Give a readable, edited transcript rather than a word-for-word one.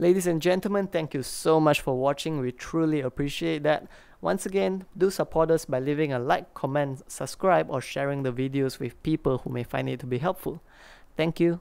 Ladies and gentlemen, thank you so much for watching. We truly appreciate that. Once again, do support us by leaving a like, comment, subscribe, or sharing the videos with people who may find it to be helpful. Thank you.